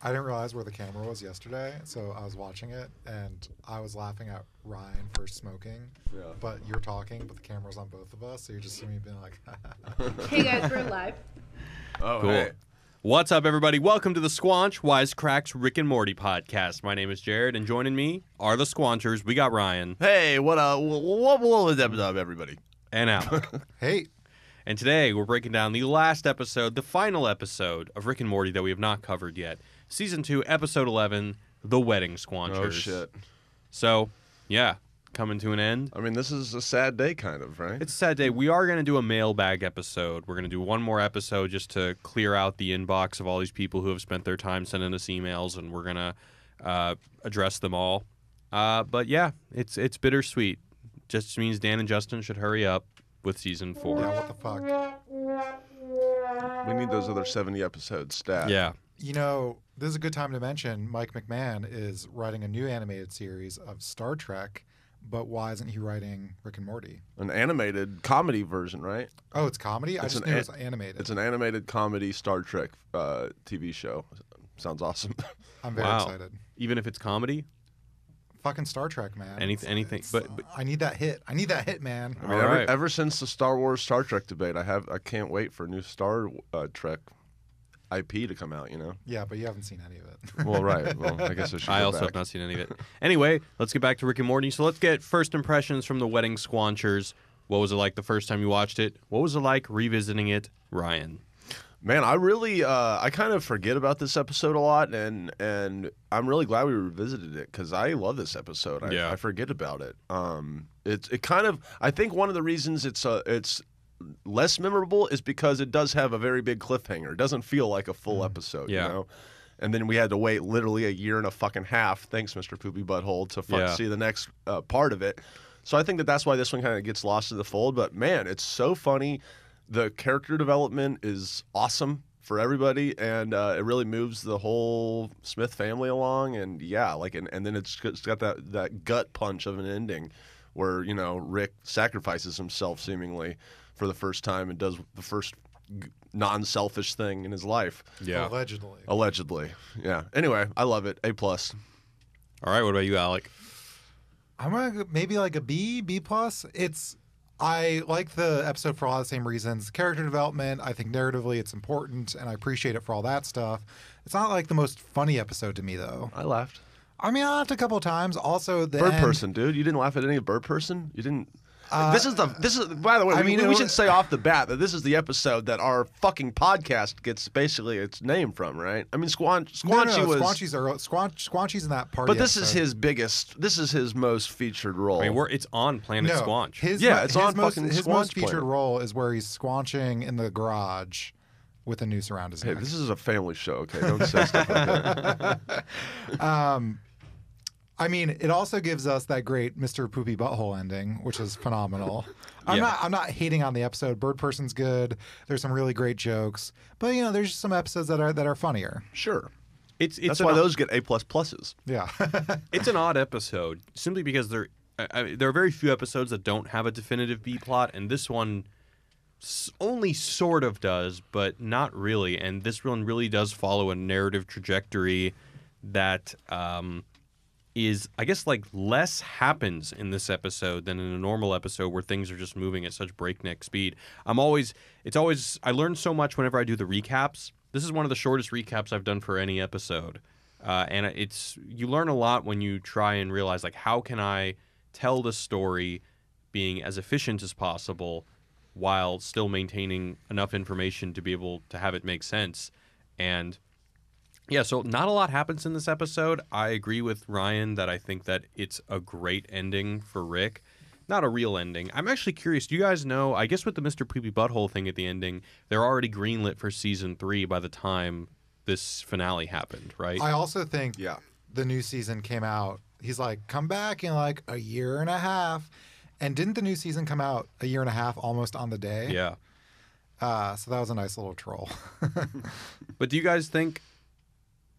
I didn't realize where the camera was yesterday, so I was watching it, and I was laughing at Ryan for smoking. Yeah. But you're talking, but the camera's on both of us, so you just see me being like, "Hey guys, we're live." Oh, cool. Hey. What's up, everybody? Welcome to the Squanch Wise Cracks Rick and Morty podcast. My name is Jared, and joining me are the Squanchers. We got Ryan. Hey, what up, everybody? And Alec. Hey. And today, we're breaking down the last episode, the final episode of Rick and Morty that we have not covered yet. Season 2, Episode 11, The Wedding Squanchers. Oh, shit. So, yeah, coming to an end. I mean, this is a sad day, kind of, right? It's a sad day. We are going to do a mailbag episode. We're going to do one more episode just to clear out the inbox of all these people who have spent their time sending us emails, and we're going to address them all. But, yeah, it's bittersweet. Just means Dan and Justin should hurry up with Season 4. Yeah, what the fuck? We need those other 70 episodes stat. Yeah. You know, this is a good time to mention Mike McMahon is writing a new animated series of Star Trek, but why isn't he writing Rick and Morty? An animated comedy version, right? Oh, it's comedy? I just knew it was animated. It's an animated comedy Star Trek TV show. Sounds awesome. I'm very excited. Even if it's comedy? Fucking Star Trek, man. Anything. But I need that hit. I need that hit, man. I mean, ever since the Star Wars Star Trek debate, I can't wait for a new Star Trek IP to come out, you know? Yeah, but you haven't seen any of it. Well, right. Well, I guess I should. I also have not seen any of it. Anyway, let's get back to Rick and Morty. So let's get first impressions from The Wedding Squanchers. What was it like the first time you watched it? What was it like revisiting it, Ryan? Man, I really, I kind of forget about this episode a lot, and I'm really glad we revisited it because I love this episode. I forget about it. It kind of, I think one of the reasons it's less memorable is because it does have a very big cliffhanger. It doesn't feel like a full episode, you know? And then we had to wait literally a year and a fucking half, thanks Mr. Poopy Butthole, to see the next part of it. So I think that's why this one kind of gets lost in the fold. But man, it's so funny. The character development is awesome for everybody, and it really moves the whole Smith family along. And yeah, like, and then it's got that gut punch of an ending, where you know Rick sacrifices himself seemingly for the first time and does the first non-selfish thing in his life. Yeah, allegedly. Yeah. Anyway, I love it. A+. All right. What about you, Alec? I'm gonna maybe like a B+. I like the episode for all the same reasons. Character development, I think narratively it's important, and I appreciate it for all that stuff. It's not like the most funny episode to me, though. I laughed. I mean, I laughed a couple of times. Also, the Bird Person, dude. You didn't laugh at any of Bird Person? You didn't? This is by the way, we should say off the bat that this is the episode that our fucking podcast gets basically its name from, right? I mean, Squanchy's in that party. But this episode is his biggest. This is his most featured role. I mean, it's on Planet Squanch. His most featured role is where he's squanching in the garage with a noose around his neck. This is a family show. Okay, don't say stuff like that. I mean, it also gives us that great Mr. Poopy Butthole ending, which is phenomenal. I'm not hating on the episode. Bird Person's good. There's some really great jokes, but you know, there's just some episodes that are funnier. Sure, that's why those get A++s. Yeah, it's an odd episode simply because there are very few episodes that don't have a definitive B plot, and this one only sort of does, but not really. And this one really does follow a narrative trajectory that. Is, I guess, like, less happens in this episode than in a normal episode where things are just moving at such breakneck speed. I learn so much whenever I do the recaps. This is one of the shortest recaps I've done for any episode. And you learn a lot when you try and realize, like, how can I tell the story being as efficient as possible while still maintaining enough information to be able to have it make sense. And yeah, so not a lot happens in this episode. I agree with Ryan that I think that it's a great ending for Rick. Not a real ending. I'm actually curious. Do you guys know, I guess with the Mr. Poopy Butthole thing at the ending, they're already greenlit for Season 3 by the time this finale happened, right? I also think the new season came out. He's like, come back in like a year and a half. And didn't the new season come out a year and a half almost on the day? Yeah. So that was a nice little troll. But do you guys think...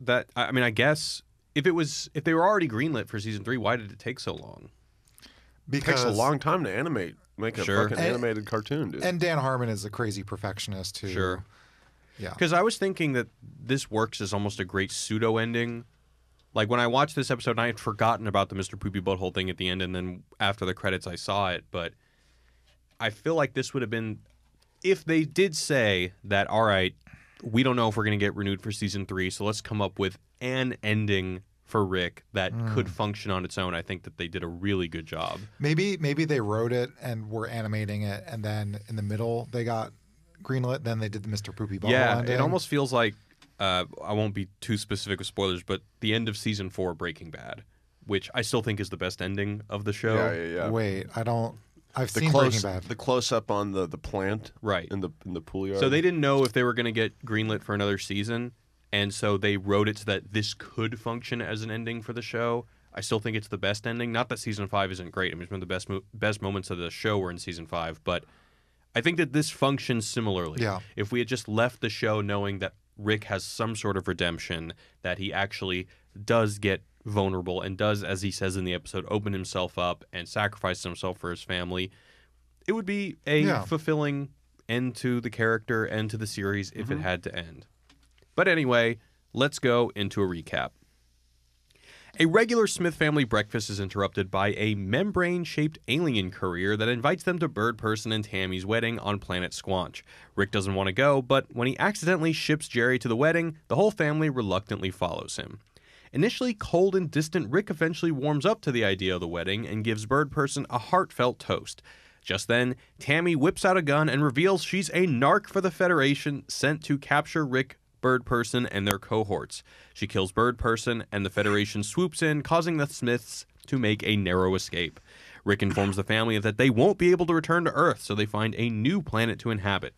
That, I mean, I guess if they were already greenlit for Season 3, why did it take so long? Because it takes a long time to animate, make a fucking animated cartoon, dude. And Dan Harmon is a crazy perfectionist who Yeah. Because I was thinking that this works as almost a great pseudo ending. Like, when I watched this episode, and I had forgotten about the Mr. Poopy Butthole thing at the end, and then after the credits I saw it, but I feel like this would have been... If they did say that, all right, we don't know if we're going to get renewed for season 3, so let's come up with an ending for Rick that could function on its own, I think that they did a really good job. Maybe they wrote it and were animating it, and then in the middle they got greenlit, then they did the Mr. Poopy Butthole. Yeah, it almost feels like... I won't be too specific with spoilers, but the end of season 4 Breaking Bad, which I still think is the best ending of the show. Yeah. Wait, I don't... I've seen Breaking Bad. The close-up on the plant right. in the pool yard. So they didn't know if they were going to get greenlit for another season, and so they wrote it so that this could function as an ending for the show. I still think it's the best ending. Not that season 5 isn't great. I mean, it's one of the best moments of the show were in season 5, but I think that this functions similarly. Yeah. If we had just left the show knowing that Rick has some sort of redemption, that he actually does get vulnerable and does, as he says in the episode, open himself up and sacrifice himself for his family, it would be a fulfilling end to the character and to the series if it had to end. But anyway, let's go into a recap. A regular Smith family breakfast is interrupted by a membrane-shaped alien courier that invites them to Bird Person and Tammy's wedding on planet Squanch. Rick doesn't want to go, but when he accidentally ships Jerry to the wedding, the whole family reluctantly follows him. Initially cold and distant, Rick eventually warms up to the idea of the wedding and gives Bird Person a heartfelt toast. Just then, Tammy whips out a gun and reveals she's a narc for the Federation sent to capture Rick, Bird Person, and their cohorts. She kills Bird Person, and the Federation swoops in, causing the Smiths to make a narrow escape. Rick informs the family that they won't be able to return to Earth, so they find a new planet to inhabit.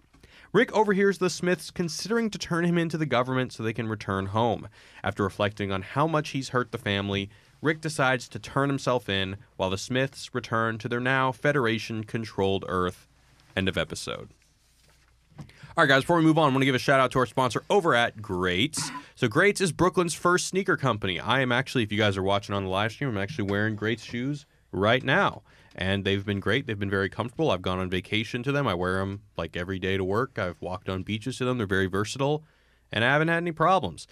Rick overhears the Smiths considering to turn him into the government so they can return home. After reflecting on how much he's hurt the family, Rick decides to turn himself in while the Smiths return to their now Federation-controlled Earth. End of episode. All right, guys, before we move on, I want to give a shout-out to our sponsor over at Greats. So Greats is Brooklyn's first sneaker company. I am actually, if you guys are watching on the live stream, I'm actually wearing Greats shoes right now. And they've been great. They've been very comfortable. I've gone on vacation to them. I wear them, like, every day to work. I've walked on beaches to them. They're very versatile, and I haven't had any problems.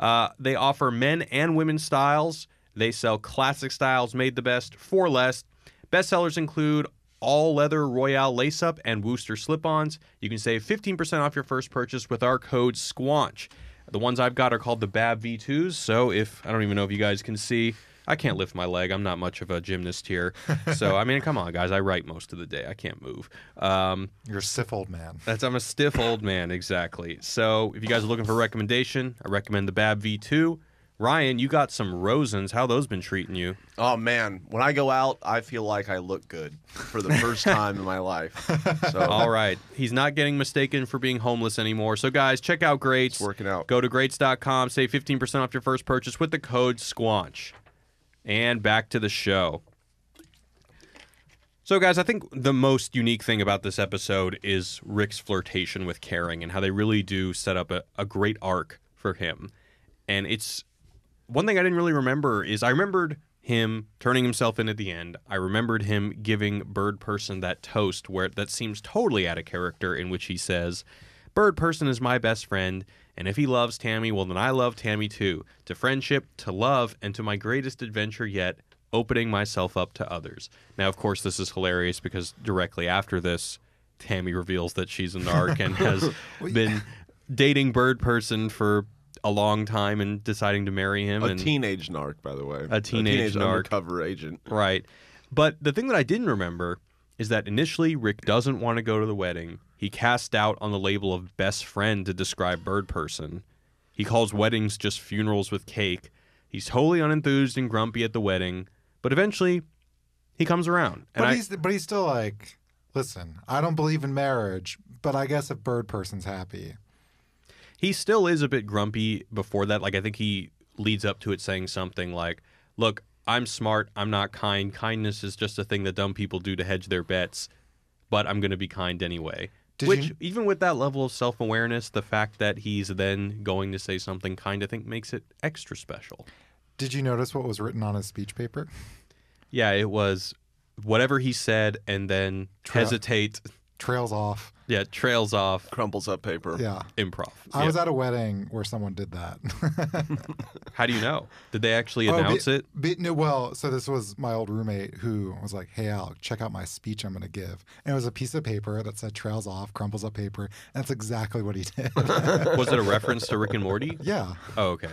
They offer men and women's styles. They sell classic styles made the best for less. Bestsellers include all-leather Royale lace-up and Wooster slip-ons. You can save 15% off your first purchase with our code SQUANCH. The ones I've got are called the BAB V2s, so if... I don't even know if you guys can see. I can't lift my leg. I'm not much of a gymnast here. So, I mean, come on, guys. I write most of the day. I can't move. You're a stiff old man. I'm a stiff old man, exactly. So, if you guys are looking for a recommendation, I recommend the BAB V2. Ryan, you got some Rosens. How those been treating you? Oh, man. When I go out, I feel like I look good for the first time in my life. So. All right. He's not getting mistaken for being homeless anymore. So, guys, check out Greats. It's working out. Go to Greats.com. Save 15% off your first purchase with the code SQUANCH. And back to the show. So, guys, I think the most unique thing about this episode is Rick's flirtation with Caring and how they really do set up a great arc for him. And it's... One thing I didn't really remember is I remembered him turning himself in at the end. I remembered him giving Bird Person that toast where that seems totally out of character, in which he says, "Bird Person is my best friend, and if he loves Tammy, well, then I love Tammy too. To friendship, to love, and to my greatest adventure yet, opening myself up to others." Now, of course, this is hilarious because directly after this, Tammy reveals that she's a narc and has been dating Bird Person for a long time and deciding to marry him. A teenage narc, by the way. A teenage narc. Undercover agent. Right. But the thing that I didn't remember is that initially Rick doesn't want to go to the wedding. He cast doubt on the label of best friend to describe Bird Person. He calls weddings just funerals with cake. He's totally unenthused and grumpy at the wedding. But eventually, he comes around. And he's still like, listen, I don't believe in marriage, but I guess if Bird Person's happy... He still is a bit grumpy before that. Like, I think he leads up to it saying something like, look, I'm smart. I'm not kind. Kindness is just a thing that dumb people do to hedge their bets, but I'm going to be kind anyway. Even with that level of self-awareness, the fact that he's then going to say something kind, I think, makes it extra special. Did you notice what was written on his speech paper? Yeah, it was whatever he said and then hesitate Trails off. Yeah, trails off. Crumbles up paper. Yeah. Improv. I was at a wedding where someone did that. How do you know? Did they actually announce it? So this was my old roommate who was like, hey, Al, check out my speech I'm going to give. And it was a piece of paper that said trails off, crumbles up paper. And that's exactly what he did. Was it a reference to Rick and Morty? Yeah. Oh, okay.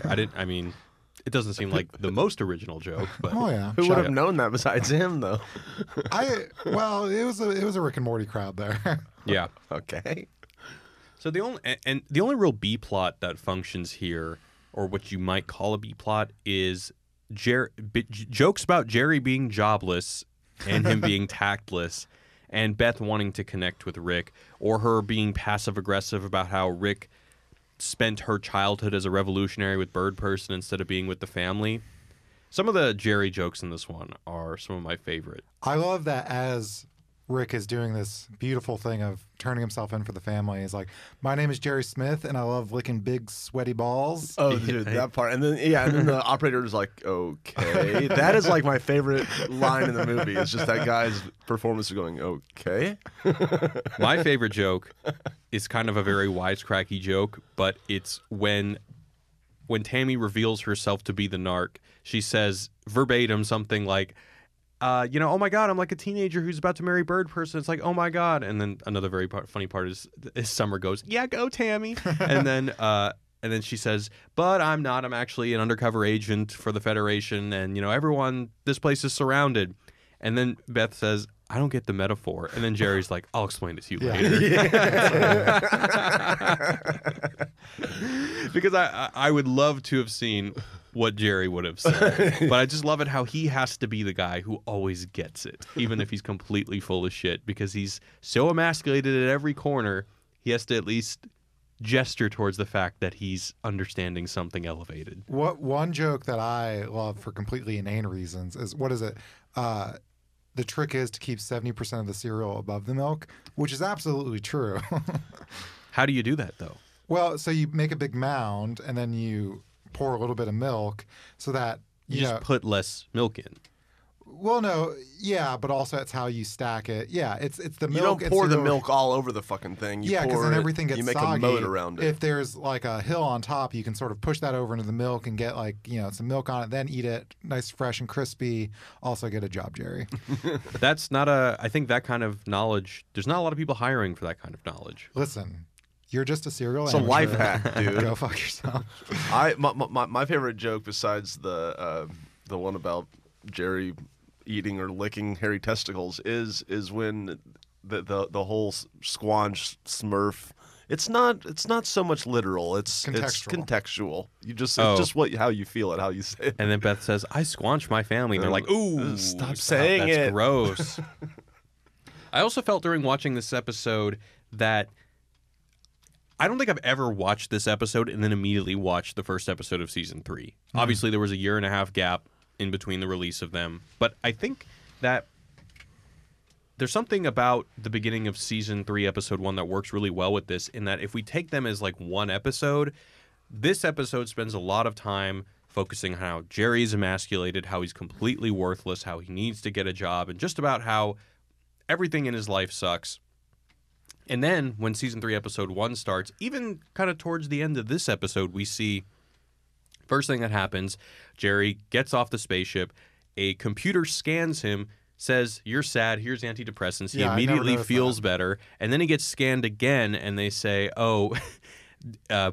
It doesn't seem like the most original joke, but who would have known that besides him, though? It was a Rick and Morty crowd there. Yeah. Okay. So the only real B plot that functions here, or what you might call a B plot, is jokes about Jerry being jobless and him being tactless, and Beth wanting to connect with Rick, or her being passive aggressive about how Rick spent her childhood as a revolutionary with Bird Person instead of being with the family. Some of the Jerry jokes in this one are some of my favorite. I love that as Rick is doing this beautiful thing of turning himself in for the family, he's like, my name is Jerry Smith, and I love licking big, sweaty balls. Oh, dude, that part. And then the operator is like, okay. That is like my favorite line in the movie. It's just that guy's performance of going, okay. My favorite joke is kind of a very wisecracky joke, but it's when Tammy reveals herself to be the narc, she says verbatim something like, oh my God, I'm like a teenager who's about to marry Bird Person. It's like, oh my God. And then another very funny part is Summer goes, yeah, go Tammy. and then she says, but I'm not. I'm actually an undercover agent for the Federation. And, everyone, this place is surrounded. And then Beth says, I don't get the metaphor. And then Jerry's like, I'll explain it to you later. Yeah. Because I would love to have seen what Jerry would have said. But I just love it how he has to be the guy who always gets it, even if he's completely full of shit, because he's so emasculated at every corner, he has to at least gesture towards the fact that he's understanding something elevated. What one joke that I love for completely inane reasons is, what is it? The trick is to keep 70% of the cereal above the milk, which is absolutely true. How do you do that, though? Well, so you make a big mound, and then you pour a little bit of milk so that you just put less milk in. Well, no, yeah, but also that's how you stack it. Yeah, it's the milk. You don't pour the milk all over the fucking thing. Because then everything gets soggy. You make a moat around it. If there's like a hill on top, you can sort of push that over into the milk and get some milk on it. Then eat it, nice, fresh and crispy. Also, get a job, Jerry. That's not a. I think that kind of knowledge. There's not a lot of people hiring for that kind of knowledge. Listen. You're just a serial amateur. It's a life hack, dude. Go fuck yourself. My favorite joke, besides the one about Jerry eating or licking hairy testicles, is when the whole Squanch Smurf. It's not so much literal. It's contextual. It's just how you feel it, how you say it. And then Beth says, "I squanch my family." And they're like, "Ooh, stop saying it. That's gross." I also felt during watching this episode that. I don't think I've ever watched this episode and then immediately watched the first episode of season 3. Mm. Obviously, there was a 1.5 year gap in between the release of them. But I think that there's something about the beginning of season 3, episode 1 that works really well with this, in that if we take them as like one episode, this episode spends a lot of time focusing on how Jerry's emasculated, how he's completely worthless, how he needs to get a job, and just about how everything in his life sucks. And then when season 3, episode 1 starts, even kind of towards the end of this episode, we see first thing that happens, Jerry gets off the spaceship. A computer scans him, says, you're sad. Here's antidepressants. He immediately feels better. And then he gets scanned again and they say,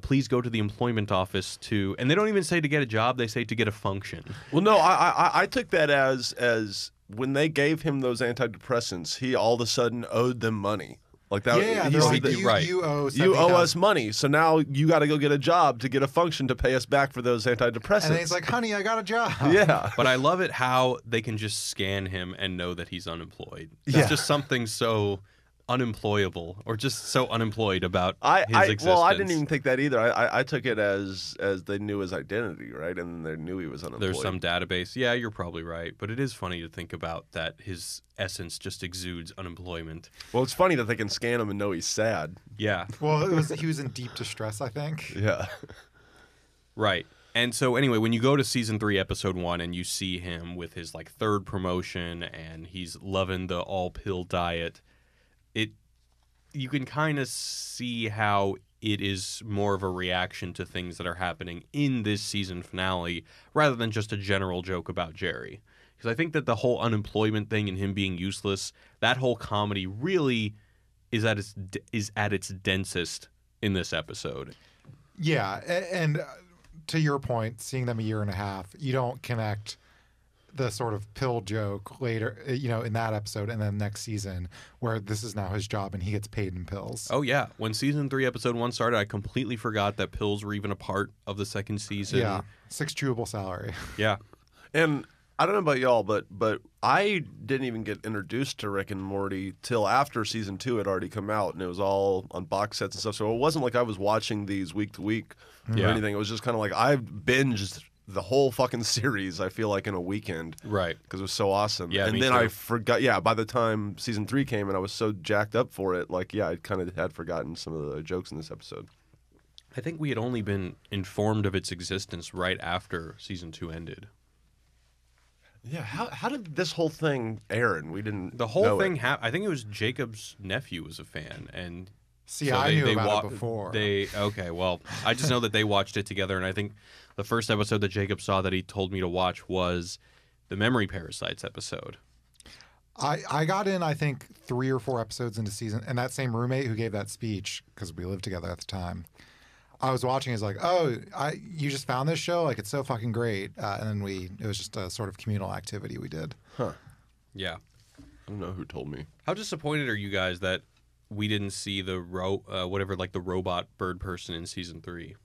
please go to the employment office to, and they don't even say to get a job. They say to get a function. Well, no, I took that as when they gave him those antidepressants, he all of a sudden owed them money. Like that, yeah, he's like, you owe us money, so now you got to go get a job to get a function to pay us back for those antidepressants. And he's like, honey, I got a job. Yeah. But I love it how they can just scan him and know that he's unemployed. It's just something so unemployable, or just so unemployed about his existence. Well, I didn't even think that either. I took it as they knew his identity, right? And they knew he was unemployed. There's some database. Yeah, you're probably right. But it is funny to think about that his essence just exudes unemployment. Well, it's funny that they can scan him and know he's sad. Yeah. Well, he was in deep distress, I think. Yeah. Right. And so anyway, when you go to season 3, episode 1, and you see him with his like third promotion and he's loving the all-pill diet, it you can kind of see how it is more of a reaction to things that are happening in this season finale rather than just a general joke about Jerry. Because I think that the whole unemployment thing and him being useless, that whole comedy really is at its densest in this episode. Yeah, and to your point, seeing them a year and a half, you don't connect the sort of pill joke later, you know, in that episode and then next season where this is now his job and he gets paid in pills. Oh, yeah. When season 3, episode 1 started, I completely forgot that pills were even a part of the second season. Yeah. 6 chewable salary. Yeah. And I don't know about y'all, but I didn't even get introduced to Rick and Morty till after season 2 had already come out, and it was all on box sets and stuff. So it wasn't like I was watching these week to week or anything. It was just kind of like I binged the whole fucking series, I feel like, in a weekend. Right. Because it was so awesome. Yeah, and then too. I forgot. Yeah, by the time season 3 came and I was so jacked up for it, like, yeah, I kind of had forgotten some of the jokes in this episode. I think we had only been informed of its existence right after season 2 ended. Yeah, how did this whole thing air and we didn't know it? The whole thing happened. I think it was Jacob's nephew was a fan. And see, so I knew about it before. Okay, well, I just know that they watched it together. And I think the first episode that Jacob saw that he told me to watch was the Memory Parasites episode. I got in, I think, 3 or 4 episodes into season. And that same roommate who gave that speech, because we lived together at the time, I was watching. He's like, "Oh, you just found this show? Like, it's so fucking great!" And then it was just a sort of communal activity we did. Huh? Yeah. I don't know who told me. How disappointed are you guys that we didn't see the the robot bird person in season 3?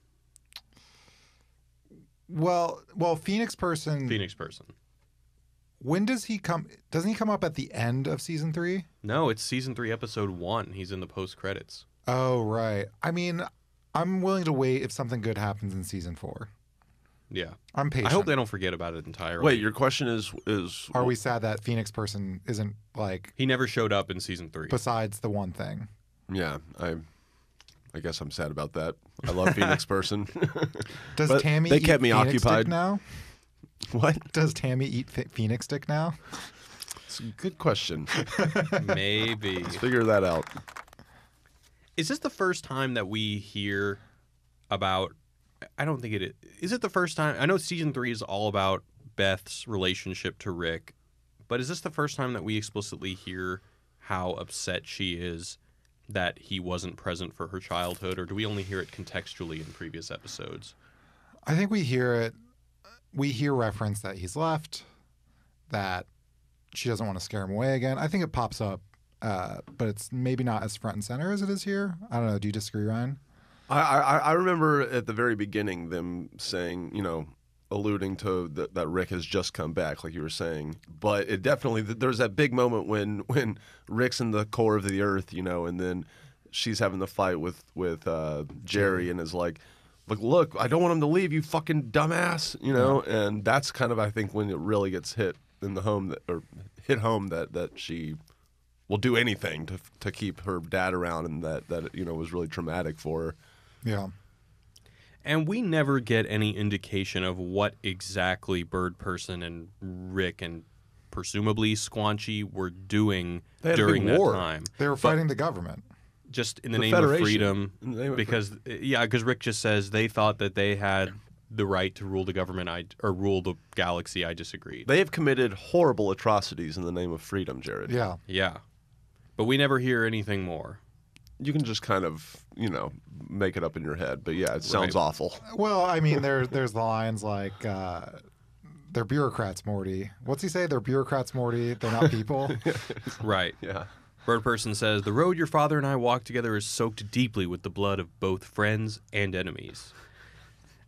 Well, Phoenix Person. When does he come? Doesn't he come up at the end of season 3? No, it's season 3, episode 1. He's in the post credits. Oh right. I mean, I'm willing to wait if something good happens in season 4. Yeah. I'm patient. I hope they don't forget about it entirely. Wait, your question is are we sad that Phoenix Person isn't like... He never showed up in season 3. Besides the one thing. Yeah, I guess I'm sad about that. I love Phoenix Person. Does but Tammy they eat kept me Phoenix occupied. Dick now? What? Does Tammy eat Phoenix Dick now? It's a good question. Maybe. Let's figure that out. Is this the first time that we hear about – I don't think it is. Is it the first time – I know season 3 is all about Beth's relationship to Rick, but is this the first time that we explicitly hear how upset she is that he wasn't present for her childhood, or do we only hear it contextually in previous episodes? I think we hear it – we hear reference that he's left, that she doesn't want to scare him away again. I think it pops up. But it's maybe not as front and center as it is here. I don't know. Do you disagree, Ryan? I remember at the very beginning them saying, you know, alluding to that Rick has just come back, like you were saying. But it definitely, there's that big moment when Rick's in the core of the earth, you know, and then she's having the fight with Jerry and is like, look, I don't want him to leave, you fucking dumbass, you know. Yeah. And that's kind of, I think, when it really gets hit home that she will do anything to keep her dad around, and that you know was really traumatic for her. Yeah. And we never get any indication of what exactly Bird Person and Rick and presumably Squanchy were doing during that time. They were fighting the government. Just in the name of freedom. Because Rick just says they thought that they had the right to rule the government or rule the galaxy. I disagreed. They have committed horrible atrocities in the name of freedom, Jared. Yeah. Yeah. But we never hear anything more. You can just kind of, you know, make it up in your head. But yeah, it sounds awful. Well, I mean, there's the lines like, they're bureaucrats, Morty. What's he say? They're bureaucrats, Morty. They're not people. Right. Yeah. Bird Person says, the road your father and I walk together is soaked deeply with the blood of both friends and enemies.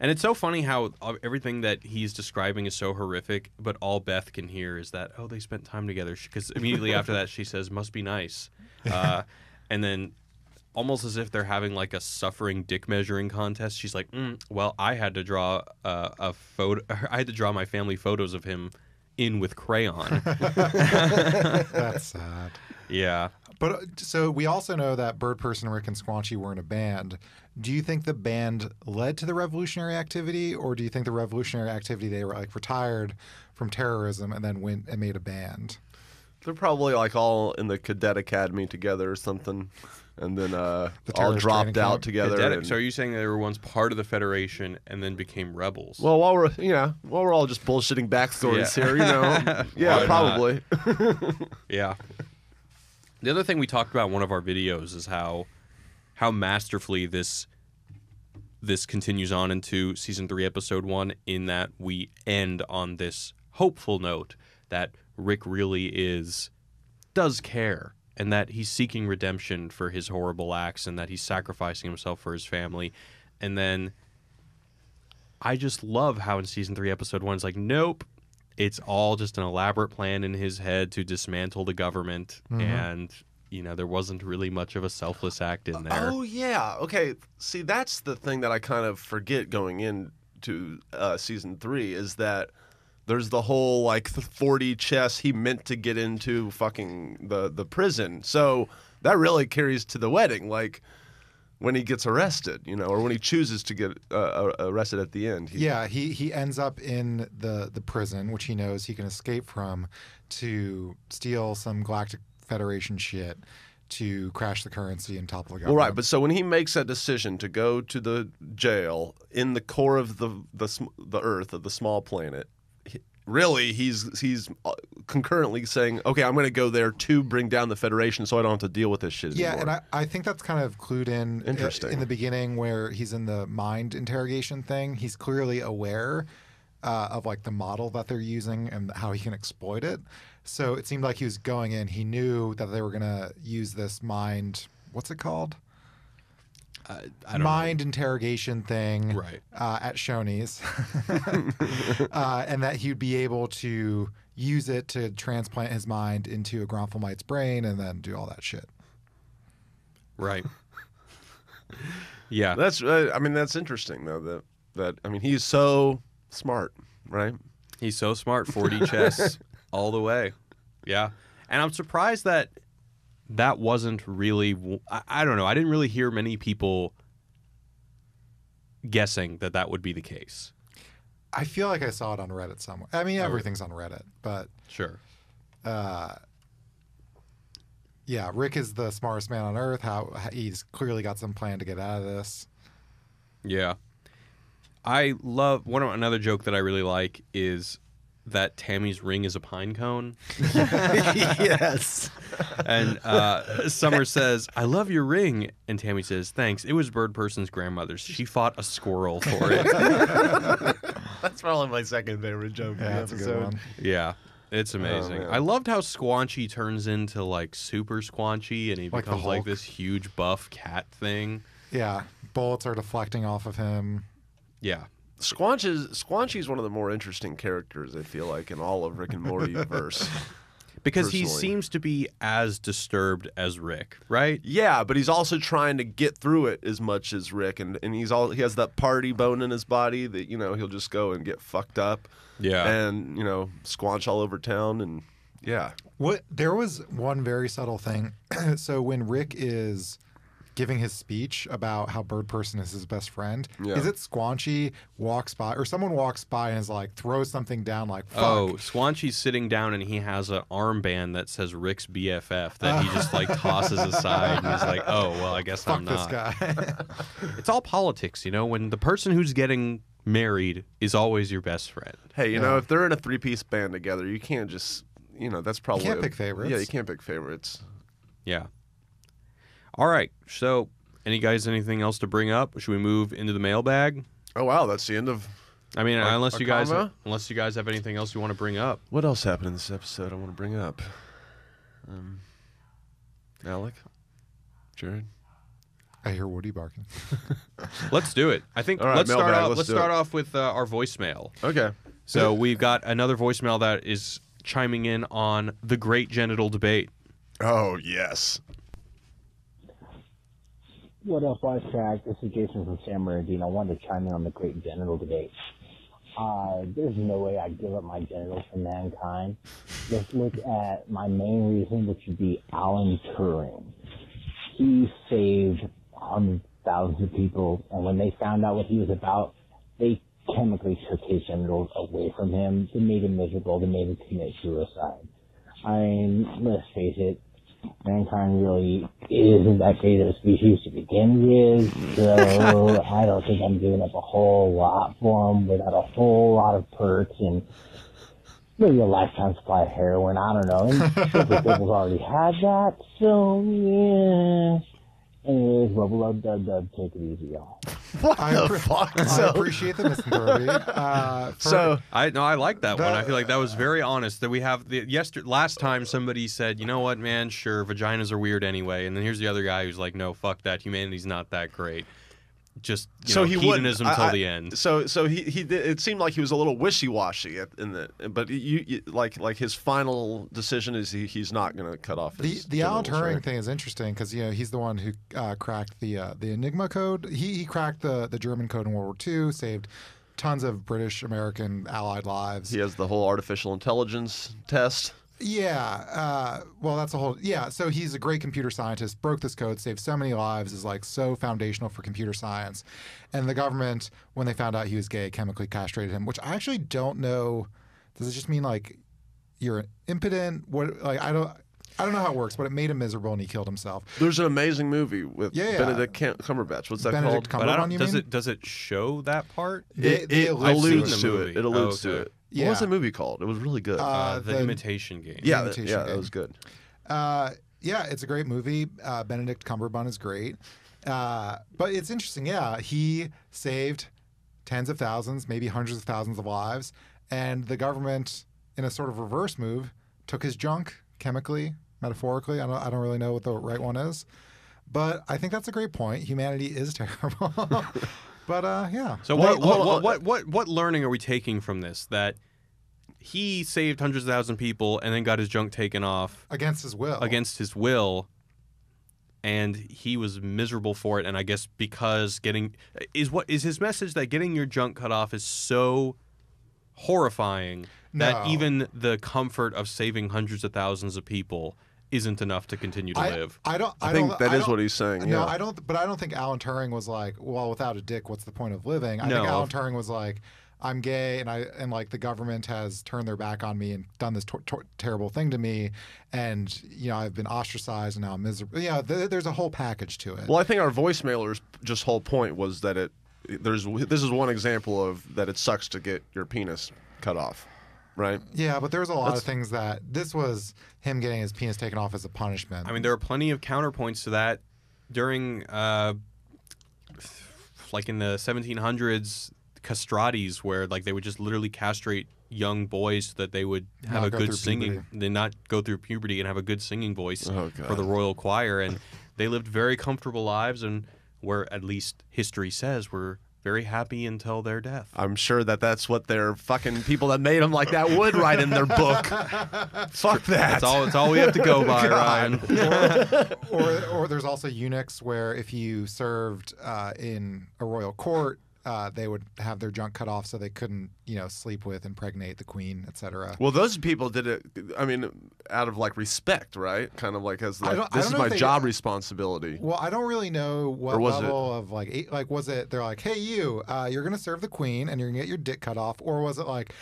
And it's so funny how everything that he's describing is so horrific, but all Beth can hear is that, oh, they spent time together. Because immediately after that, she says, must be nice. And then almost as if they're having like a suffering dick measuring contest, she's like, well, I had to draw a photo. I had to draw my family photos of him in with crayon. That's sad. Yeah. But so we also know that Bird Person, Rick, and Squanchy were in a band. Do you think the band led to the revolutionary activity, or do you think the revolutionary activity, they were like retired from terrorism and then went and made a band? They're probably like all in the cadet academy together or something, and then all dropped out together. Cadet, so are you saying they were once part of the Federation and then became rebels? Well, while we're while we're all just bullshitting backstories here, you know, yeah, probably. Yeah. The other thing we talked about in one of our videos is how masterfully this continues on into season 3, episode 1. In that we end on this hopeful note that Rick really does care, and that he's seeking redemption for his horrible acts, and that he's sacrificing himself for his family. And then I just love how in season 3, episode 1, it's like, nope, it's all just an elaborate plan in his head to dismantle the government. Mm-hmm. And, you know, there wasn't really much of a selfless act in there. Oh, yeah. Okay. See, that's the thing that I kind of forget going into season 3 is that there's the whole, like, the 40 chess he meant to get into fucking the prison. So that really carries to the wedding, like, when he gets arrested, you know, or when he chooses to get arrested at the end. He ends up in the prison, which he knows he can escape from, to steal some Galactic Federation shit, to crash the currency and topple the government. Well, right, but so when he makes that decision to go to the jail in the core of the Earth, of the small planet, really, he's concurrently saying, okay, I'm going to go there to bring down the Federation so I don't have to deal with this shit anymore. Yeah, and I think that's kind of clued in. Interesting. In the beginning where he's in the mind interrogation thing. He's clearly aware of, like, the model that they're using and how he can exploit it. So it seemed like he was going in. He knew that they were going to use this mind – what's it called? I don't mind know. Interrogation thing, right. At Shoney's, and that he'd be able to use it to transplant his mind into a Gronflemite's brain and then do all that shit. Right. Yeah, that's. I mean, that's interesting though. That I mean, he's so smart, right? He's so smart. 40 chess all the way. Yeah, and I'm surprised that. That wasn't really – I don't know. I didn't really hear many people guessing that that would be the case. I feel like I saw it on Reddit somewhere. I mean, everything's on Reddit, but – Sure. Yeah, Rick is the smartest man on Earth. He's clearly got some plan to get out of this. Yeah. I love – another joke that I really like is – that Tammy's ring is a pine cone. Yes. And Summer says, I love your ring. And Tammy says, thanks. It was Bird Person's grandmother's. She fought a squirrel for it. That's probably my second favorite joke in the episode. Yeah. It's amazing. Oh, I loved how Squanchy turns into like super Squanchy and he becomes like this huge buff cat thing. Yeah. Bullets are deflecting off of him. Yeah. Squanchy's one of the more interesting characters, I feel like, in all of Rick and Morty-verse. Because he seems to be as disturbed as Rick, right? Yeah, but he's also trying to get through it as much as Rick, and he has that party bone in his body that, you know, he'll just go and get fucked up. Yeah. And, you know, squanch all over town, and yeah. There was one very subtle thing. So when Rick is giving his speech about how Bird Person is his best friend. Yeah. Is it Squanchy walks by, or someone walks by and is like, throws something down like, fuck. Oh, Squanchy's sitting down and he has an armband that says Rick's BFF that he just like tosses aside and he's like, oh, well, I guess fuck I'm not. This guy. It's all politics, you know, when the person who's getting married is always your best friend. Hey, you know, if they're in a three-piece band together, you can't just, you know, that's probably. You can't pick favorites. Yeah, you can't pick favorites. Yeah. All right, so any guys anything else to bring up? Should we move into the mailbag? Oh wow, that's the end of. I mean, unless you guys have anything else you want to bring up. What else happened in this episode I want to bring up? Alec, Jared, I hear Woody barking. Let's do it. I think. All right, let's start off with our voicemail. Okay. So we've got another voicemail that is chiming in on the great genital debate. Oh yes. What up, Wisecrack? This is Jason from San Bernardino. I wanted to chime in on the great genital debate. There's no way I'd give up my genitals for mankind. Let's look at my main reason, which would be Alan Turing. He saved hundreds of thousands of people, and when they found out what he was about, they chemically took his genitals away from him. They made him miserable. They made him commit suicide. I mean, let's face it, mankind really isn't that great of a species to begin with, so I don't think I'm giving up a whole lot for them without a whole lot of perks and maybe a lifetime supply of heroin, I don't know. And Triple Double's already had that, so yeah. Anyways, Rubble Dub Dub Dub, take it easy, y'all. I appreciate the misanthropy. I like that one. I feel like that was very honest. That we have the last time somebody said, you know what, man, sure, vaginas are weird anyway, and then here's the other guy who's like, no, fuck that, humanity's not that great. Just hedonism till the end. So he it seemed like he was a little wishy-washy in the, but like his final decision is he's not going to cut off his the Alan Turing thing is interesting because he's the one who cracked the Enigma code. He cracked the German code in World War II, saved tons of British, American, Allied lives. He has the whole artificial intelligence test. Yeah, well, that's a whole... Yeah, so he's a great computer scientist, broke this code, saved so many lives, is, like, so foundational for computer science. And the government, when they found out he was gay, chemically castrated him, which I actually don't know... Does it just mean, like, you're impotent? What, like, I don't know how it works, but it made him miserable and he killed himself. There's an amazing movie with Benedict Cumberbatch. What's that called? Benedict Cumberbatch, you mean? Does it show that part? It alludes to it. It alludes to it. Yeah. What was the movie called? It was really good. The Imitation Game. Yeah, that was good. Yeah, it's a great movie. Benedict Cumberbatch is great. But it's interesting, yeah. He saved tens of thousands, maybe hundreds of thousands of lives, and the government, in a sort of reverse move, took his junk chemically, metaphorically. I don't really know what the right one is. But I think that's a great point. Humanity is terrible. But yeah. So what learning are we taking from this? That he saved hundreds of thousands of people and then got his junk taken off against his will. Against his will, and he was miserable for it. And I guess because is his message that getting your junk cut off is so horrifying that even the comfort of saving hundreds of thousands of people isn't enough to continue to live. I think that is what he's saying. No, yeah. I don't think Alan Turing was like, well, without a dick, what's the point of living? I think Alan Turing was like, I'm gay, and like the government has turned their back on me and done this terrible thing to me, and I've been ostracized and now I'm miserable. Yeah, there's a whole package to it. Well, I think our voicemailer's just whole point was that this is one example of that it sucks to get your penis cut off. Right. Yeah, but there's a lot of things that this was him getting his penis taken off as a punishment. I mean, there are plenty of counterpoints to that. During, like in the 1700s, castratis, where like they would just literally castrate young boys so that they would have a good singing, they not go through puberty and have a good singing voice for the royal choir, and they lived very comfortable lives and were, at least history says, were very happy until their death. I'm sure that's what their fucking people that made them like that would write in their book. Fuck that. It's all we have to go by, God. Ryan. Or there's also eunuchs where if you served in a royal court, they would have their junk cut off so they couldn't, sleep with, impregnate the queen, etc. Well, those people did it, I mean, out of, like, respect, right? Kind of like as, like, this is my job responsibility. Well, I don't really know what level of, like, was it, they're like, hey, you, you're going to serve the queen and you're going to get your dick cut off? Or was it like,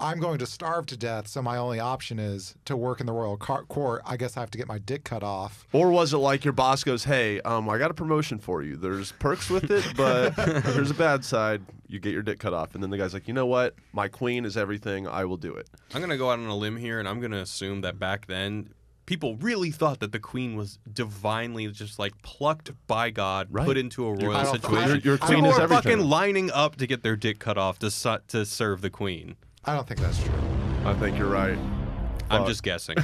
I'm going to starve to death, so my only option is to work in the royal court. I guess I have to get my dick cut off. Or was it like your boss goes, hey, I got a promotion for you. There's perks with it, but there's a bad side. You get your dick cut off. And then the guy's like, you know what? My queen is everything. I will do it. I'm going to go out on a limb here, and I'm going to assume that back then people really thought that the queen was divinely just like plucked by God, put into a royal situation. Your queen is everything. People are fucking lining up to get their dick cut off to serve the queen. I don't think that's true. I think you're right. I'm just guessing.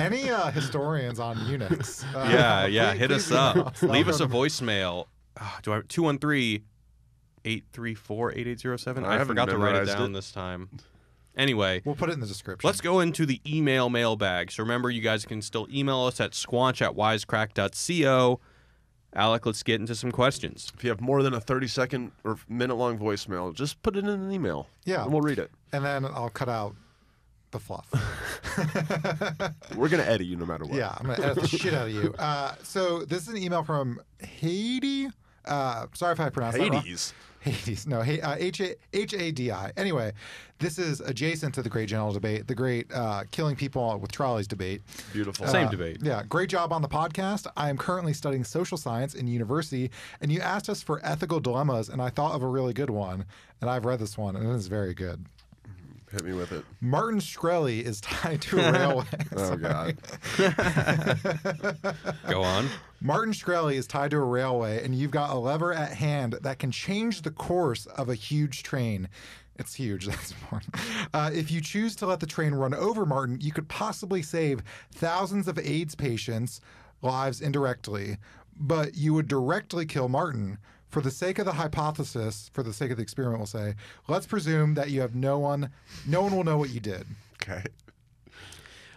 Any historians on eunuchs? Yeah. Hit us up. Leave us a voicemail. 213-834-8807. I forgot to write it down this time. Anyway. We'll put it in the description. Let's go into the email mailbag. So remember, you guys can still email us at squanch@wisecrack.co. Alec, let's get into some questions. If you have more than a 30-second or minute-long voicemail, just put it in an email. Yeah. And we'll read it. And then I'll cut out the fluff. We're going to edit you no matter what. Yeah, I'm going to edit the shit out of you. So this is an email from Haiti. Sorry if I pronounced that wrong. Hades. No, H-A-D-I. Anyway, this is adjacent to the great general debate, the great killing people with trolleys debate. Beautiful. Same debate. Yeah. Great job on the podcast. I am currently studying social science in university, and you asked us for ethical dilemmas, and I thought of a really good one, and I've read this one, and it is very good. Hit me with it. Martin Shkreli is tied to a railway. Oh, God. Go on. Martin Shkreli is tied to a railway, and you've got a lever at hand that can change the course of a huge train. It's huge. That's important. If you choose to let the train run over Martin, you could possibly save thousands of AIDS patients' lives indirectly, but you would directly kill Martin. For the sake of the hypothesis, for the sake of the experiment, we'll say, let's presume that you have no one will know what you did. Okay.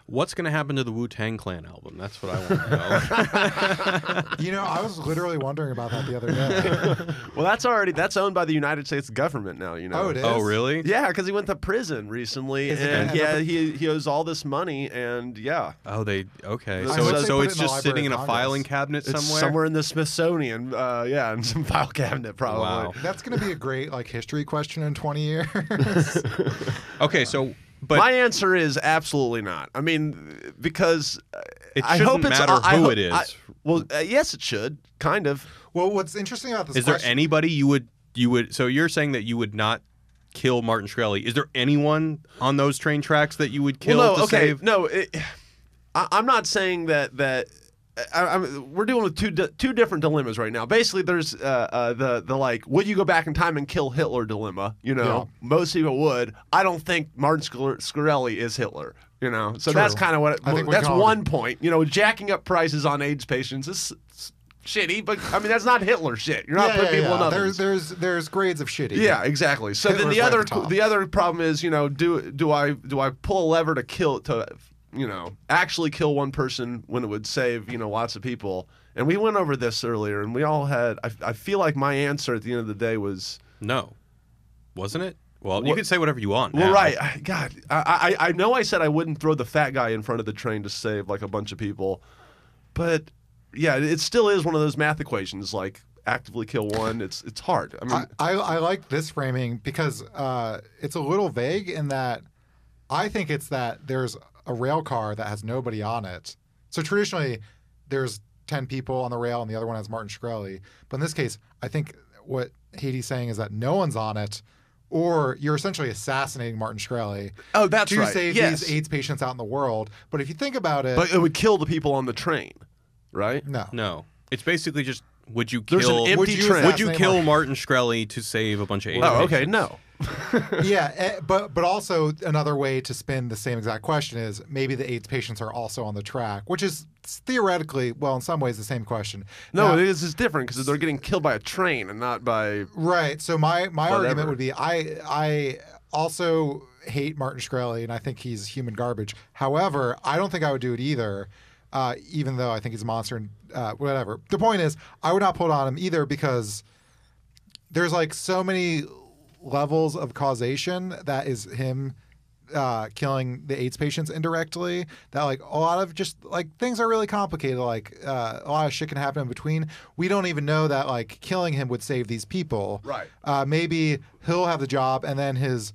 What's going to happen to the Wu-Tang Clan album? That's what I want to know. You know, I was literally wondering about that the other day. Well, that's owned by the United States government now, you know. Oh, it is? Oh, really? Yeah, because he went to prison recently, and yeah, he owes all this money, and yeah. Oh, okay. So it's just sitting in a filing cabinet somewhere? It's somewhere in the Smithsonian, yeah, in some file cabinet probably. Wow. That's going to be a great, like, history question in 20 years. Okay, so... But my answer is absolutely not. I mean, because it shouldn't matter who it is. Well, yes, it should, kind of. Well, what's interesting about this is there anybody you would? So you're saying that you would not kill Martin Shkreli. Is there anyone on those train tracks that you would kill? Well, no. Okay, save? No. I'm not saying that. We're dealing with two different dilemmas right now. Basically, there's the like, would you go back in time and kill Hitler dilemma? You know, yeah. Most people would. I don't think Martin Shkreli is Hitler. You know, so true. That's kind of what that's one point. You know, jacking up prices on AIDS patients is shitty, but I mean that's not Hitler shit. You're not putting people in others. There's grades of shitty. Yeah, exactly. So Hitler's then the other problem is, you know, do I pull a lever to you know, actually kill one person when it would save, you know, lots of people. And we went over this earlier, and we all had, I feel like my answer at the end of the day was... No. Wasn't it? Well, you can say whatever you want. Well, now. Right. God, I know I said I wouldn't throw the fat guy in front of the train to save, like, a bunch of people. But, yeah, it still is one of those math equations, like... actively kill one, it's hard. I mean, I like this framing because it's a little vague in that I think it's that there's a rail car that has nobody on it. So traditionally, there's 10 people on the rail and the other one has Martin Shkreli. But in this case, I think what Hades saying is that no one's on it, or you're essentially assassinating Martin Shkreli. Oh, that's right. To save these AIDS patients out in the world. But if you think about it, but it would kill the people on the train, right? No. It's basically just. Would you kill Martin Shkreli to save a bunch of AIDS? Oh, okay, no. Yeah, but also another way to spin the same exact question is maybe the AIDS patients are also on the track, which is theoretically, well, in some ways the same question. No, now, it is different because they're getting killed by a train and not by right. So my argument would be I also hate Martin Shkreli and I think he's human garbage. However, I don't think I would do it either. Even though I think he's a monster and whatever. The point is, I would not pull it on him either because there's like so many levels of causation that is him killing the AIDS patients indirectly that like a lot of just like things are really complicated. Like a lot of shit can happen in between. We don't even know that like killing him would save these people. Right. Maybe he'll have the job and then his...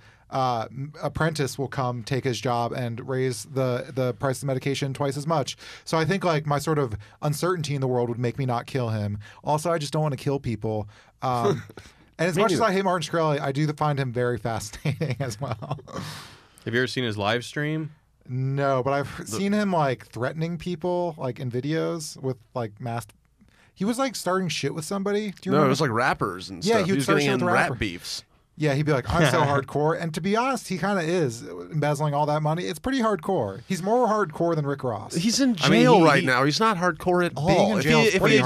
apprentice will come take his job and raise the price of medication twice as much. So I think like my sort of uncertainty in the world would make me not kill him. Also, I just don't want to kill people. And as much as I hate Martin Shkreli, I do find him very fascinating as well. Have you ever seen his live stream? No, but I've seen him like threatening people like in videos with like masked. He was like starting shit with somebody. Do you remember? It was like rappers and stuff. Yeah, he was getting in rap beefs. Yeah, he'd be like, I'm so hardcore. And to be honest, he kind of is embezzling all that money. It's pretty hardcore. He's more hardcore than Rick Ross. He's in jail right now. He's not hardcore at all. What are you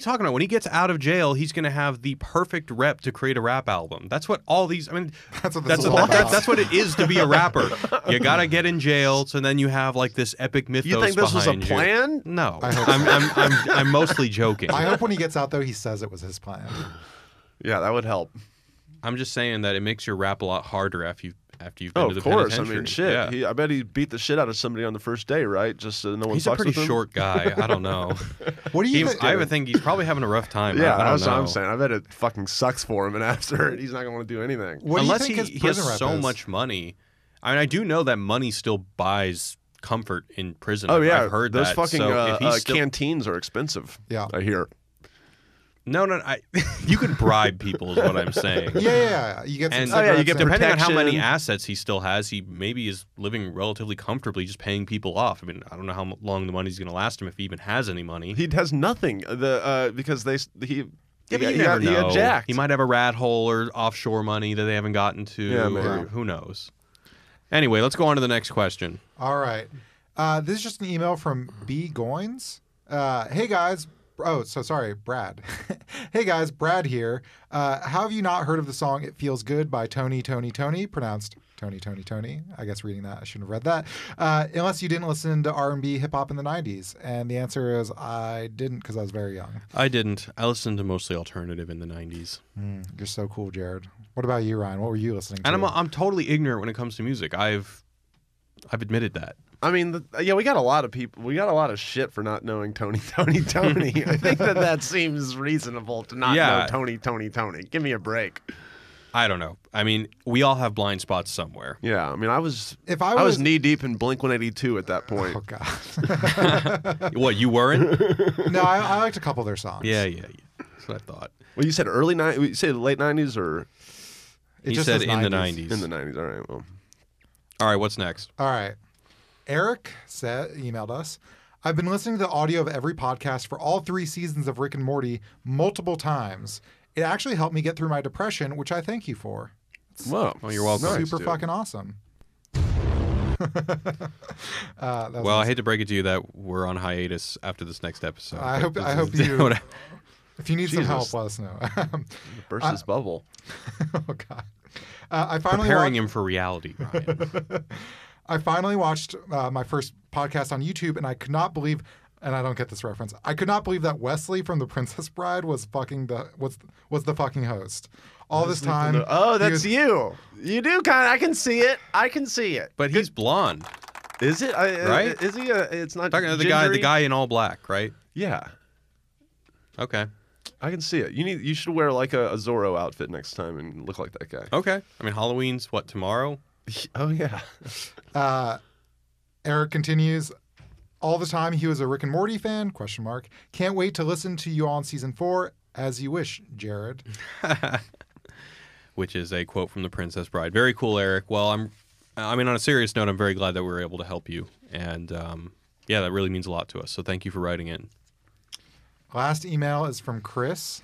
talking about? When he gets out of jail, he's going to have the perfect rep to create a rap album. That's what all these... I mean, that's what it is to be a rapper. You got to get in jail, so then you have like this epic mythos behind you. You think this was a plan? No. I hope I'm mostly joking. I hope when he gets out, though, he says it was his plan. Yeah, that would help. I'm just saying that it makes your rap a lot harder if you after you've been to the penitentiary. I mean, shit. Yeah. I bet he beat the shit out of somebody on the first day, right? Just so no one talks with him. He's a pretty short guy. I don't know. What do you think? I would think he's probably having a rough time. Yeah, that's what I'm saying. I bet it fucking sucks for him, and after it, he's not going to want to do anything. Unless he has so much money. I mean, I do know that money still buys comfort in prison. Oh, yeah. I've heard that. Those fucking canteens are expensive, yeah, I hear. No. You can bribe people, is what I'm saying. Yeah. You get depending on how many assets he still has, he maybe is living relatively comfortably, just paying people off. I mean, I don't know how long the money's going to last him if he even has any money. He has nothing. He might have a rat hole or offshore money that they haven't gotten to. Yeah, or who knows? Anyway, let's go on to the next question. All right, this is just an email from B. Goins. Hey guys. Oh, so sorry, Brad. Hey guys, Brad here. How have you not heard of the song It Feels Good by Tony Tony Tone, pronounced Tony Tony Tone? I guess reading that, I shouldn't have read that. Unless you didn't listen to R&B hip-hop in the 90s. And the answer is I didn't, because I was very young. I didn't. I listened to mostly alternative in the 90s. You're so cool, Jared. What about you, Ryan? What were you listening to? And I'm totally ignorant when it comes to music. I've admitted that. I mean, we got a lot of people. We got a lot of shit for not knowing Tony, Tony, Tony. I think that seems reasonable to not know Tony, Tony, Tony. Give me a break. I don't know. I mean, we all have blind spots somewhere. Yeah. I mean, I was knee deep in Blink-182 at that point. Oh God. What, you weren't? No, I liked a couple of their songs. Yeah. That's what I thought. Well, you said early 90s. You said late 90s, or you said in the '90s. In the '90s. All right. Well. All right. What's next? All right. Eric emailed us, I've been listening to the audio of every podcast for all 3 seasons of Rick and Morty multiple times. It actually helped me get through my depression, which I thank you for. Whoa. Well, you're welcome. Super nice, fucking awesome. Well, awesome. I hate to break it to you that we're on hiatus after this next episode. I hope you... If you need some help, let us know. Burst his bubble. Oh, God. Preparing him for reality, Ryan. I finally watched my first podcast on YouTube, and I could not believe, and I don't get this reference, I could not believe that Wesley from The Princess Bride was the fucking host. All this time. Oh, that's you. You do kind of. I can see it. I can see it. But he's blonde. Is it? Right? Is he? It's not. Talking to the guy in all black, right? Yeah. Okay. I can see it. You should wear like a Zorro outfit next time and look like that guy. Okay. I mean, Halloween's what, tomorrow? Oh, yeah. Eric continues, all the time he was a Rick and Morty fan, ? Can't wait to listen to you on season 4. As you wish, Jared. Which is a quote from The Princess Bride. Very cool, Eric. Well, I mean, on a serious note, I'm very glad that we were able to help you. And, yeah, that really means a lot to us. So thank you for writing in. Last email is from Chris.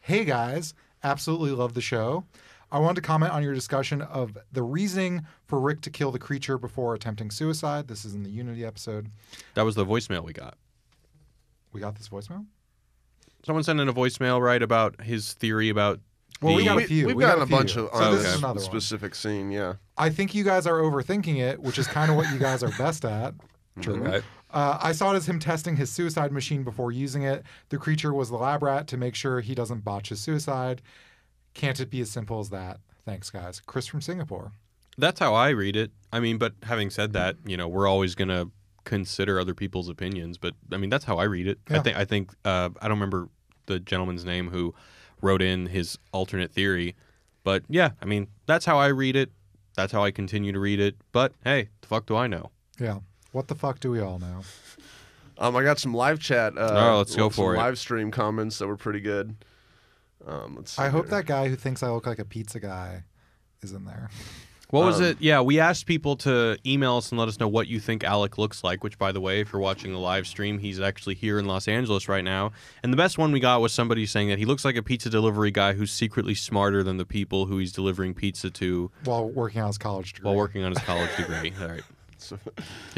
Hey, guys. Absolutely love the show. I wanted to comment on your discussion of the reasoning for Rick to kill the creature before attempting suicide. This is in the Unity episode. That was the voicemail we got. We got this voicemail? Someone sent in a voicemail, right, about his theory about... Well, we got a few. We've gotten a bunch of this specific scene, yeah. I think you guys are overthinking it, which is kind of what you guys are best at. True, right? I saw it as him testing his suicide machine before using it. The creature was the lab rat to make sure he doesn't botch his suicide. Can't it be as simple as that? Thanks, guys. Chris from Singapore. That's how I read it. I mean, but having said that, you know, we're always going to consider other people's opinions. But, I mean, that's how I read it. Yeah. I think I don't remember the gentleman's name who wrote in his alternate theory. But, yeah, I mean, that's how I read it. That's how I continue to read it. But, hey, the fuck do I know? Yeah. What the fuck do we all know? I got some live chat. Let's go for it. Live stream comments that were pretty good. Let's see I hope that guy who thinks I look like a pizza guy is in there. What was it? Yeah, we asked people to email us and let us know what you think Alec looks like, which, by the way, if you're watching the live stream, he's actually here in Los Angeles right now. And the best one we got was somebody saying that he looks like a pizza delivery guy who's secretly smarter than the people who he's delivering pizza to. While working on his college degree. All right. Have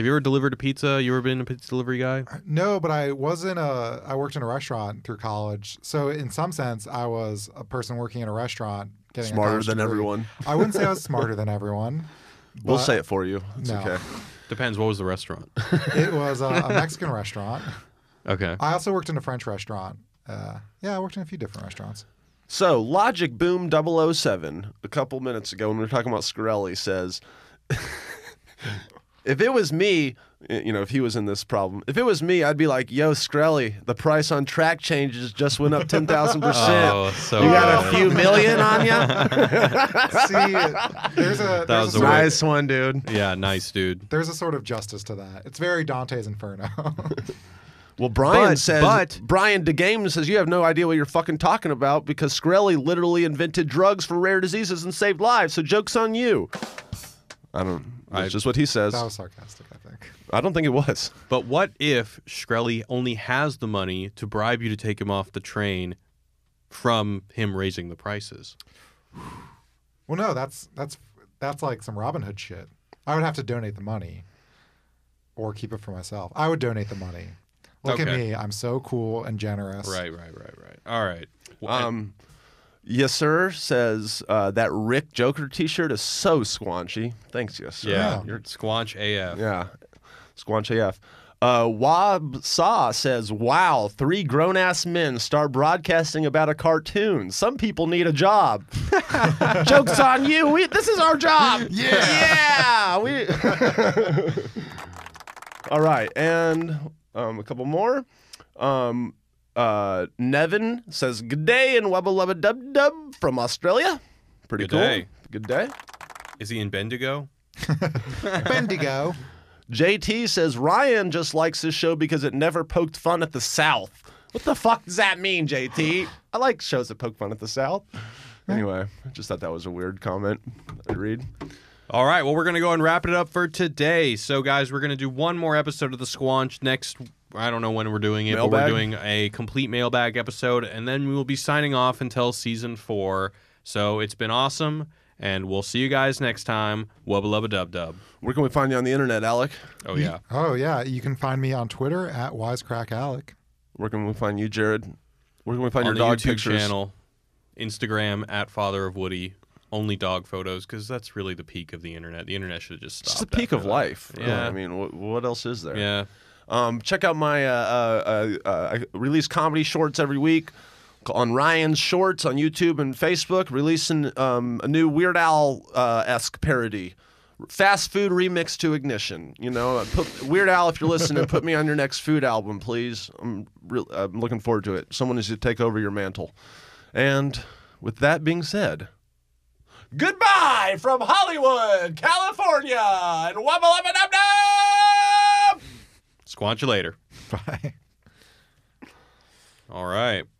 you ever delivered a pizza? You ever been a pizza delivery guy? No, but I worked in a restaurant through college. So in some sense, I was a person working in a restaurant. Getting smarter than everyone. I wouldn't say I was smarter than everyone. We'll say it for you. It's okay. Depends. What was the restaurant? It was a Mexican restaurant. Okay. I also worked in a French restaurant. Yeah, I worked in a few different restaurants. So Logic Boom 007, a couple minutes ago when we were talking about Shkreli, says, if it was me, you know, if he was in this problem, if it was me, I'd be like, yo, Shkreli, the price on track changes just went up 10,000%. Oh, so you got a few million on you? See, there's a nice one, dude. Yeah, nice, dude. There's a sort of justice to that. It's very Dante's Inferno. Well, Brian DeGame says, you have no idea what you're fucking talking about because Shkreli literally invented drugs for rare diseases and saved lives, so joke's on you. I don't... That's just what he says. That was sarcastic, I think. I don't think it was. But what if Shkreli only has the money to bribe you to take him off the train from him raising the prices? Well, no, that's like some Robin Hood shit. I would have to donate the money or keep it for myself. I would donate the money. Look at me. I'm so cool and generous. Right. All right. Well, Yes, sir, says that Rick Joker t-shirt is so squanchy. Thanks, yes, sir. Yeah, you're squanch AF. Yeah, squanch AF. Wob Saw says, wow, 3 grown-ass men start broadcasting about a cartoon. Some people need a job. Joke's on you. This is our job. Yeah. All right, and a couple more. Nevin says, good day and wubba lubba dub dub from Australia. Pretty cool. Good day. Is he in Bendigo? Bendigo. JT says, Ryan just likes this show because it never poked fun at the South. What the fuck does that mean, JT? I like shows that poke fun at the South. Anyway, I just thought that was a weird comment I'd read. All right, well, we're going to go and wrap it up for today. So, guys, we're going to do one more episode of The Squanch next week. I don't know when we're doing it, but we're doing a complete mailbag episode, and then we will be signing off until season 4. So it's been awesome, and we'll see you guys next time. Wubba lubba dub dub. Where can we find you on the internet, Alec? Oh, yeah. Oh, yeah. You can find me on Twitter at WisecrackAlec. Where can we find you, Jared? Where can we find your dog pictures? On the YouTube channel, Instagram at Father of Woody. Only dog photos, because that's really the peak of the internet. The internet should have just stopped. It's the peak of life. Yeah. Really. I mean, what else is there? Yeah. Check out my I release comedy shorts every week on Ryan's Shorts on YouTube and Facebook, releasing a new Weird Al-esque parody. Fast food remix to Ignition. You know, Weird Al, if you're listening, put me on your next food album, please. I'm looking forward to it. Someone needs to take over your mantle. And with that being said, goodbye from Hollywood, California, and wubba lubba dub dub! Squanch you later. Bye. All right.